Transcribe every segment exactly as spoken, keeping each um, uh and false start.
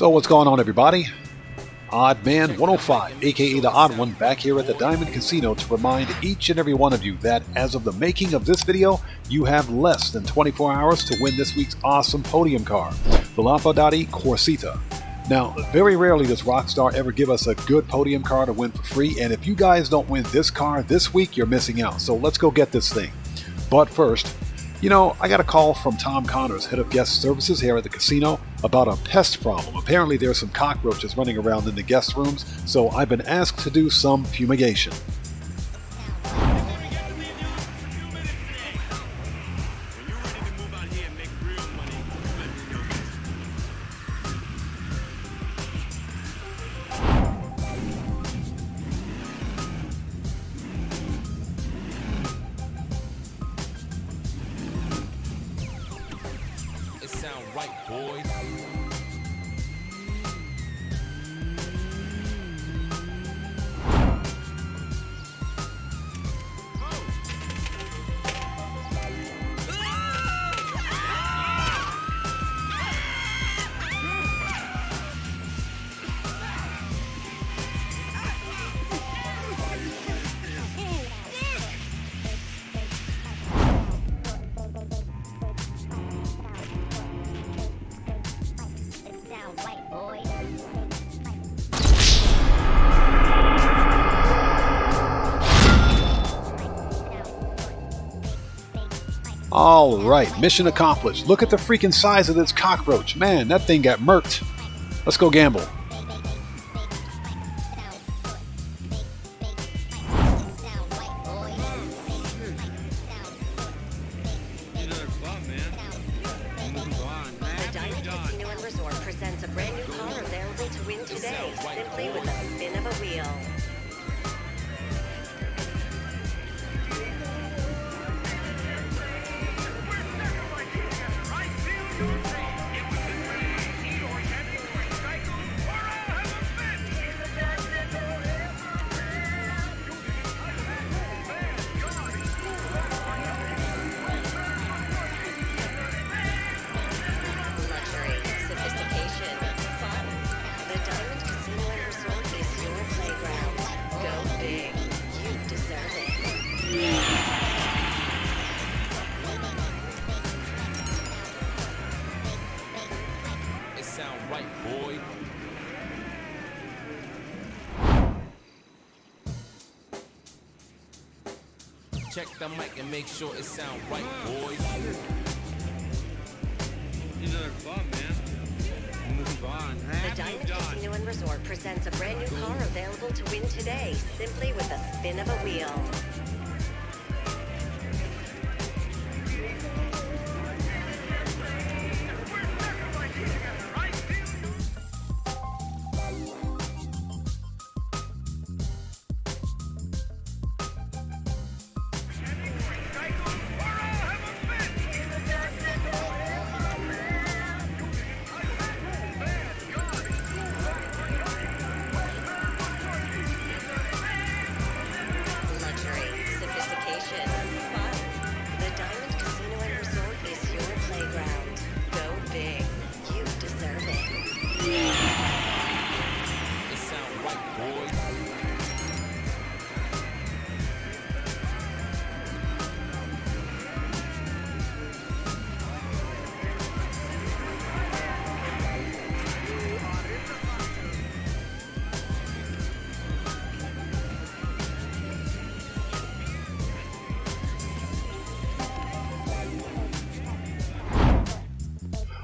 So what's going on, everybody? Oddman one oh five, aka the Odd One, back here at the Diamond Casino to remind each and every one of you that as of the making of this video, you have less than twenty-four hours to win this week's awesome podium car, the Lampadati Corsita. Now, very rarely does Rockstar ever give us a good podium car to win for free, and if you guys don't win this car this week, you're missing out. So let's go get this thing. But first, you know, I got a call from Tom Connors, head of guest services here at the casino, about a pest problem. Apparently there's some cockroaches running around in the guest rooms, so I've been asked to do some fumigation. Sound right, boys. Alright, mission accomplished. Look at the freaking size of this cockroach. Man, that thing got murked. Let's go gamble. The Diamond Casino and Resort presents a brand new car available to win today, simply with a spin of a wheel. Sound right, boy. Check the mic and make sure it sound right, boy. You know they're fun, man. Move on. The Diamond Casino and Resort presents a brand new car available to win today, simply with a spin of a wheel.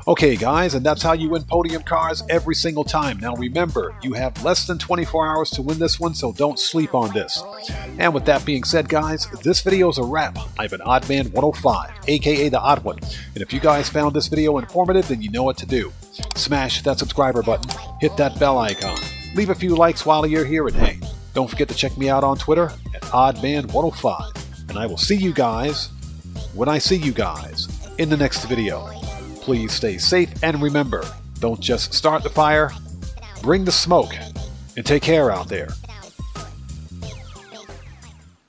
Okay guys, and that's how you win podium cars every single time. Now remember, you have less than twenty-four hours to win this one, so don't sleep on this. And with that being said guys, this video is a wrap. I've been Oddman one oh five, aka the Odd One. And if you guys found this video informative, then you know what to do. Smash that subscriber button, hit that bell icon, leave a few likes while you're here, and hey, don't forget to check me out on Twitter at Oddman one oh five. And I will see you guys when I see you guys in the next video. Please stay safe, and remember, don't just start the fire, bring the smoke, and take care out there.